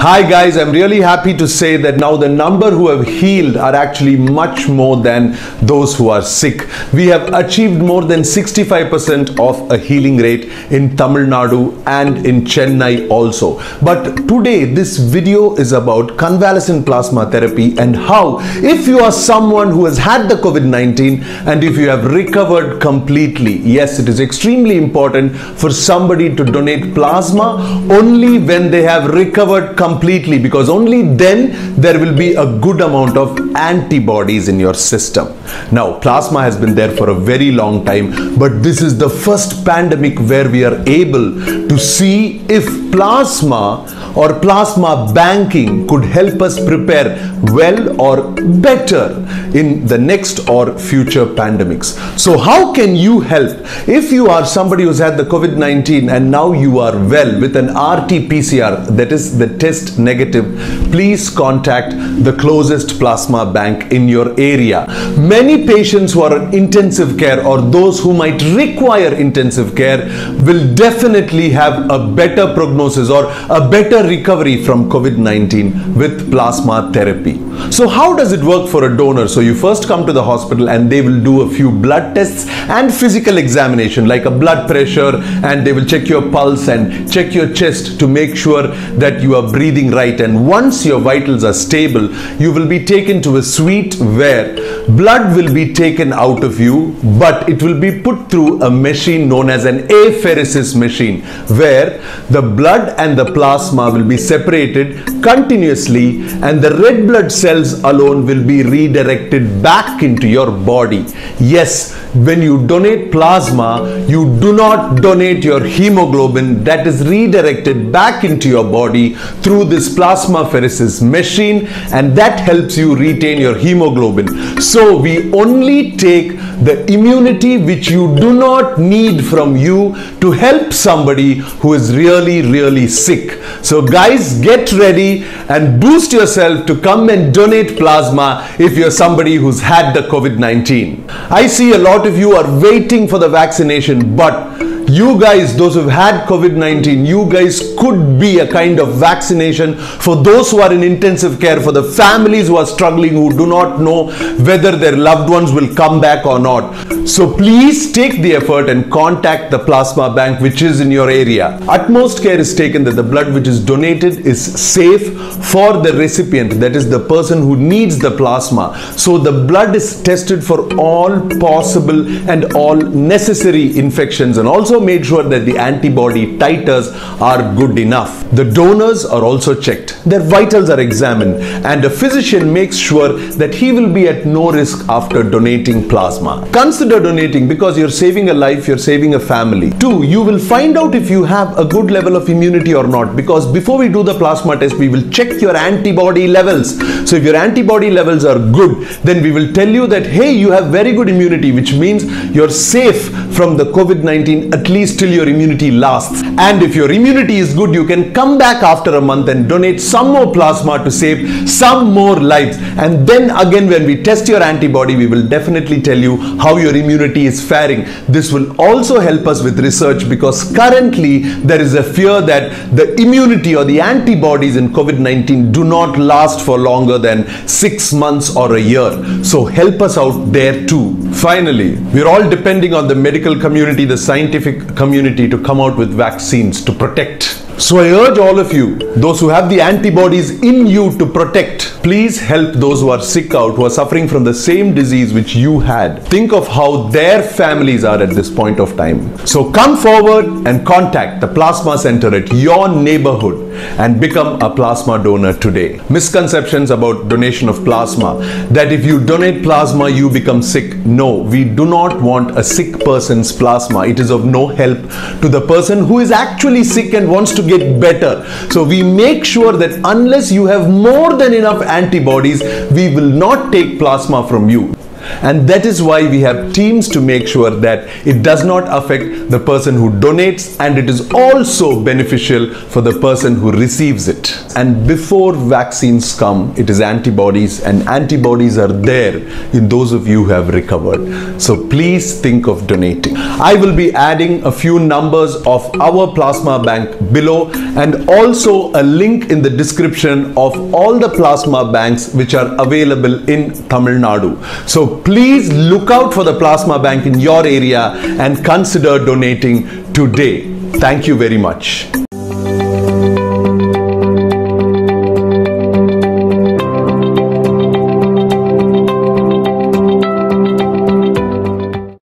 Hi guys, I'm really happy to say that now the number who have healed are actually much more than those who are sick. We have achieved more than 65% of a healing rate in Tamil Nadu and in Chennai also. But today this video is about convalescent plasma therapy and how if you are someone who has had the COVID-19 and if you have recovered completely, yes, it is extremely important for somebody to donate plasma only when they have recovered completely, because only then there will be a good amount of antibodies in your system. Now plasma has been there for a very long time, but this is the first pandemic where we are able to see if plasma or plasma banking could help us prepare well or better in the next or future pandemics. So how can you help if you are somebody who's had the COVID-19 and now you are well with an RT-PCR, that is the test negative? Please contact the closest plasma bank in your area. Many patients who are in intensive care or those who might require intensive care will definitely have a better prognosis or a better recovery from COVID-19 with plasma therapy. So how does it work for a donor? So you first come to the hospital and they will do a few blood tests and physical examination like a blood pressure, and they will check your pulse and check your chest to make sure that you are breathing right. And once your vitals are stable, you will be taken to a suite where blood will be taken out of you, but it will be put through a machine known as an apheresis machine, where the blood and the plasma will be separated continuously and the red blood cells alone will be redirected back into your body. Yes, when you donate plasma, you do not donate your hemoglobin. That is redirected back into your body through this plasmapheresis machine, and that helps you retain your hemoglobin. So we only take the immunity which you do not need from you to help somebody who is really sick. So guys, get ready and boost yourself to come and donate plasma if you're somebody who's had the COVID-19. I see a lot of you are waiting for the vaccination, but you guys, those who've had COVID-19, you guys could be a kind of vaccination for those who are in intensive care, for the families who are struggling, who do not know whether their loved ones will come back or not. So please take the effort and contact the plasma bank which is in your area. Utmost care is taken that the blood which is donated is safe for the recipient, that is the person who needs the plasma. So the blood is tested for all possible and all necessary infections, and also made sure that the antibody titers are good enough. The donors are also checked, their vitals are examined, and a physician makes sure that he will be at no risk after donating plasma. Consider donating because you're saving a life, you're saving a family. 2, you will find out if you have a good level of immunity or not, because before we do the plasma test, we will check your antibody levels. So if your antibody levels are good, then we will tell you that, hey, you have very good immunity, which means you're safe from the COVID-19 at least till your immunity lasts. And if your immunity is good, you can come back after a month and donate some more plasma to save some more lives. And then again, when we test your antibody, we will definitely tell you how your immunity is faring. This will also help us with research, because currently there is a fear that the immunity or the antibodies in COVID-19 do not last for longer than 6 months or a year. So help us out there too. Finally, we're all depending on the medical community, the scientific community, to come out with vaccines to protect. So I urge all of you, those who have the antibodies in you, to protect. Please help those who are sick out, who are suffering from the same disease which you had. Think of how their families are at this point of time. So come forward and contact the plasma center at your neighborhood and become a plasma donor today. Misconceptions about donation of plasma, that if you donate plasma, you become sick. No, we do not want a sick person's plasma. It is of no help to the person who is actually sick and wants to get better. So we make sure that unless you have more than enough antibodies, we will not take plasma from you. And that is why we have teams to make sure that it does not affect the person who donates, and it is also beneficial for the person who receives it. And before vaccines come, it is antibodies, and antibodies are there in those of you who have recovered. So please think of donating. I will be adding a few numbers of our plasma bank below and also a link in the description of all the plasma banks which are available in Tamil Nadu. So please look out for the plasma bank in your area and consider donating today. Thank you very much.